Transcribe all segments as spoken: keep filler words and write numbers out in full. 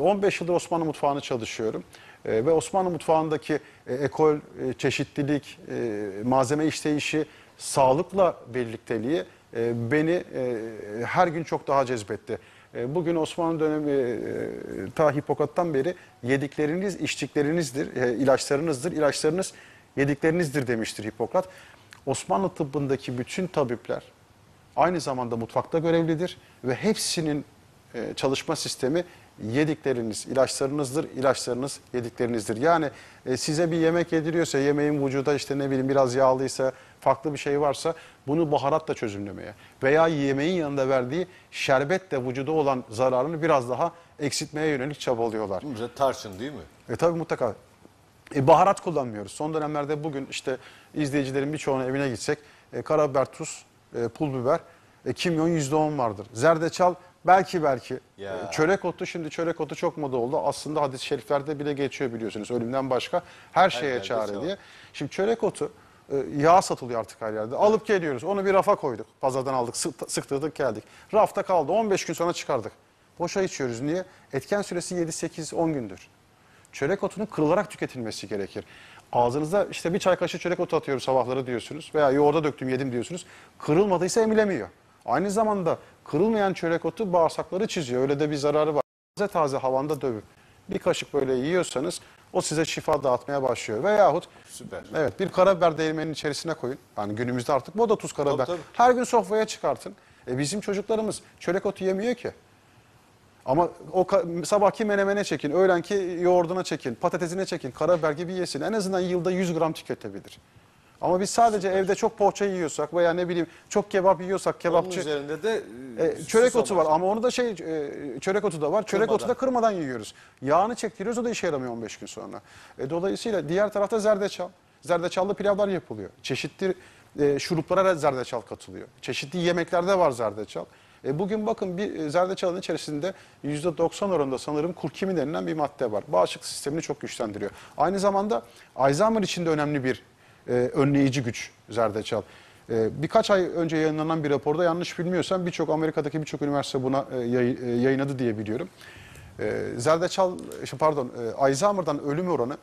on beş yıldır Osmanlı mutfağını çalışıyorum. Ve Osmanlı mutfağındaki ekol, çeşitlilik, malzeme işleyişi, sağlıkla birlikteliği beni her gün çok daha cezbetti. Bugün Osmanlı dönemi ta Hipokrat'tan beri yedikleriniz içtiklerinizdir, ilaçlarınızdır, ilaçlarınız yediklerinizdir demiştir Hipokrat. Osmanlı tıbbındaki bütün tabipler aynı zamanda mutfakta görevlidir ve hepsinin çalışma sistemi yedikleriniz ilaçlarınızdır, ilaçlarınız yediklerinizdir. Yani size bir yemek yediriyorsa, yemeğin vücuda işte ne bileyim biraz yağlıysa, farklı bir şey varsa bunu baharatla çözümlemeye veya yemeğin yanında verdiği şerbetle vücuda olan zararını biraz daha eksiltmeye yönelik çabalıyorlar. Bunca tarçın değil mi? E tabii mutlaka. E, baharat kullanmıyoruz. Son dönemlerde bugün işte izleyicilerin birçoğunun evine gitsek e, karabiber, tuz, e, pul biber, e, kimyon yüzde on vardır. Zerdeçal belki belki. Ya. Çörek otu, şimdi çörek otu çok moda oldu. Aslında hadis-i şeriflerde bile geçiyor biliyorsunuz. Ölümden başka her şeye her çare diye. Şimdi çörek otu e, yağ satılıyor artık her yerde. Alıp evet. geliyoruz. Onu bir rafa koyduk. Pazardan aldık, sıktırdık geldik. Rafta kaldı. on beş gün sonra çıkardık. Boşa içiyoruz. Niye? Etken süresi yedi sekiz on gündür. Çörek otunun kırılarak tüketilmesi gerekir. Ağzınıza işte bir çay kaşığı çörek otu atıyorum sabahları diyorsunuz veya yoğurda döktüm yedim diyorsunuz. Kırılmadıysa emilemiyor. Aynı zamanda kırılmayan çörek otu bağırsakları çiziyor. Öyle de bir zararı var. Taze taze havanda dövüp bir kaşık böyle yiyorsanız o size şifa dağıtmaya başlıyor. Veyahut süper. Evet, bir karabiber değirmenin içerisine koyun. Yani günümüzde artık moda tuz karabiber. Tabii, tabii. Her gün sofraya çıkartın. E bizim çocuklarımız çörek otu yemiyor ki. Ama o sabahki menemene çekin, öğlenki yoğurduna çekin, patatesine çekin, karabiber gibi yesin. En azından yılda yüz gram tüketebilir. Ama biz sadece süper. Evde çok poğaça yiyorsak veya ne bileyim çok kebap yiyorsak kebapçı... Onun üzerinde de... E, çörek otu var ama onu da şey, e, çörek otu da var. Çörek kırmadan. Otu da kırmadan yiyoruz. Yağını çektiriyoruz, o da işe yaramıyor on beş gün sonra. E, dolayısıyla diğer tarafta zerdeçal. Zerdeçallı pilavlar yapılıyor. Çeşitli e, şuruplara zerdeçal katılıyor. Çeşitli yemeklerde var zerdeçal. E bugün bakın bir zerdeçalın içerisinde yüzde doksan oranında sanırım kurkumin denilen bir madde var. Bağışıklık sistemini çok güçlendiriyor. Aynı zamanda Alzheimer için de önemli bir e, önleyici güç zerdeçal. E, birkaç ay önce yayınlanan bir raporda yanlış bilmiyorsam birçok Amerika'daki birçok üniversite buna e, yay, e, yayınladı diye biliyorum. E, zerdeçal pardon e, Alzheimer'dan ölüm oranı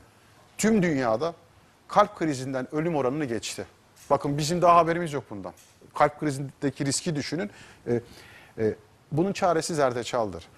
tüm dünyada kalp krizinden ölüm oranını geçti. Bakın bizim daha haberimiz yok bundan. Kalp krizindeki riski düşünün. E, Ee, bunun çaresi zerdeçaldır.